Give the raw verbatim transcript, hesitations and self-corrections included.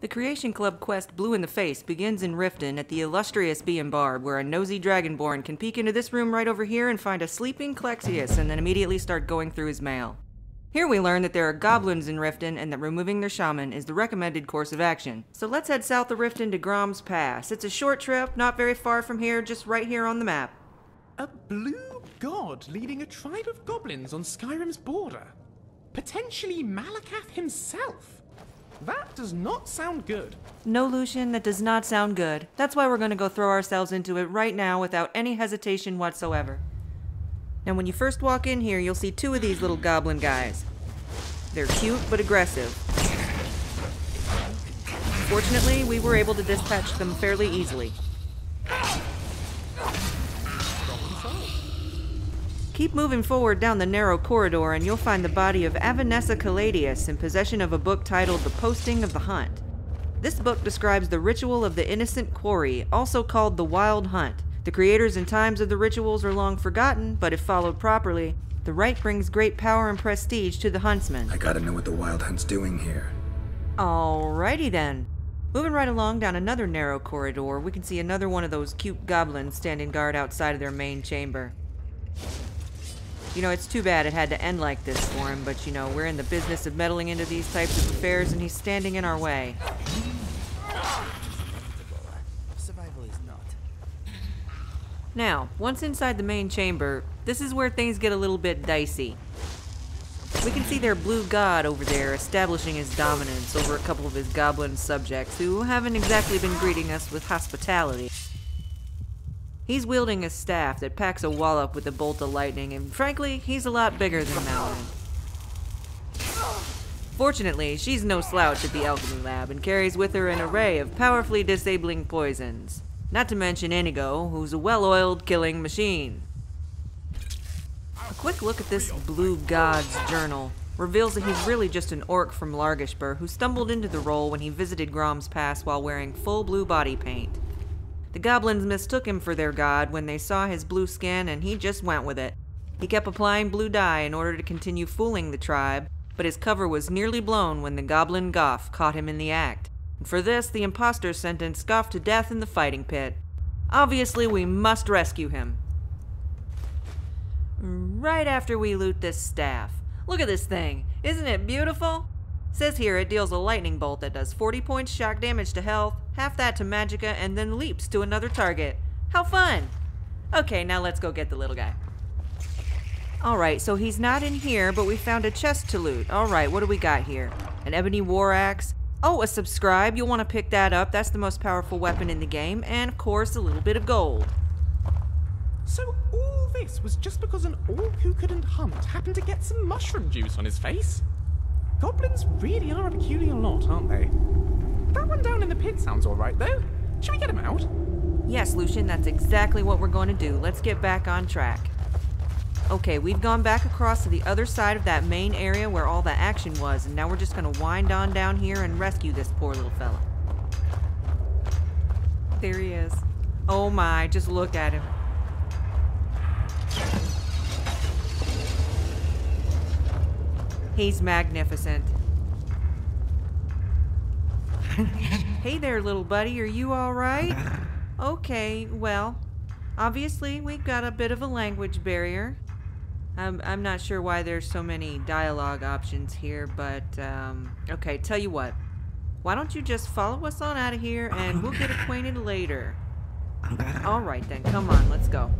The Creation Club quest Blue in the Face begins in Riften at the illustrious Bee and Barb, where a nosy Dragonborn can peek into this room right over here and find a sleeping Clexius and then immediately start going through his mail. Here we learn that there are goblins in Riften and that removing their shaman is the recommended course of action. So let's head south of Riften to Grom's Pass. It's a short trip, not very far from here, just right here on the map. A blue god leading a tribe of goblins on Skyrim's border. Potentially Malakath himself. That does not sound good. No, Lucien, that does not sound good. That's why we're going to go throw ourselves into it right now without any hesitation whatsoever. Now, when you first walk in here, you'll see two of these little goblin guys. They're cute but aggressive. Fortunately, we were able to dispatch them fairly easily. Keep moving forward down the narrow corridor and you'll find the body of Avanessa Caladius in possession of a book titled The Posting of the Hunt. This book describes the ritual of the Innocent Quarry, also called the Wild Hunt. The creators and times of the rituals are long forgotten, but if followed properly, the rite brings great power and prestige to the huntsman. I gotta know what the Wild Hunt's doing here. Alrighty then. Moving right along down another narrow corridor, we can see another one of those cute goblins standing guard outside of their main chamber. You know, it's too bad it had to end like this for him, but you know, we're in the business of meddling into these types of affairs and he's standing in our way. Survival is not. Now, once inside the main chamber, this is where things get a little bit dicey. We can see their blue god over there establishing his dominance over a couple of his goblin subjects who haven't exactly been greeting us with hospitality. He's wielding a staff that packs a wallop with a bolt of lightning, and frankly, he's a lot bigger than Malin. Fortunately, she's no slouch at the alchemy lab and carries with her an array of powerfully disabling poisons. Not to mention Inigo, who's a well-oiled killing machine. A quick look at this blue god's journal reveals that he's really just an orc from Largashbur who stumbled into the role when he visited Grom's Pass while wearing full blue body paint. The goblins mistook him for their god when they saw his blue skin and he just went with it. He kept applying blue dye in order to continue fooling the tribe, but his cover was nearly blown when the goblin Gogh caught him in the act. And for this, the imposter sentenced Gogh to death in the fighting pit. Obviously, we must rescue him. Right after we loot this staff. Look at this thing. Isn't it beautiful? Says here it deals a lightning bolt that does forty points shock damage to health, half that to magicka, and then leaps to another target. How fun! Okay, now let's go get the little guy. Alright, so he's not in here, but we found a chest to loot. Alright, what do we got here? An ebony war axe. Oh, a subscribe. You'll want to pick that up. That's the most powerful weapon in the game. And, of course, a little bit of gold. So all this was just because an orc who couldn't hunt happened to get some mushroom juice on his face? Goblins really are a peculiar lot, aren't they? That one down in the pit sounds alright, though. Should we get him out? Yes, Lucien, that's exactly what we're going to do. Let's get back on track. Okay, we've gone back across to the other side of that main area where all the action was, and now we're just going to wind on down here and rescue this poor little fella. There he is. Oh my, just look at him. He's magnificent. Hey there, little buddy. Are you all right? Okay, well, obviously we've got a bit of a language barrier. I'm, I'm not sure why there's so many dialogue options here, but, um, okay, tell you what. Why don't you just follow us on out of here and we'll get acquainted later. All right then, come on, let's go.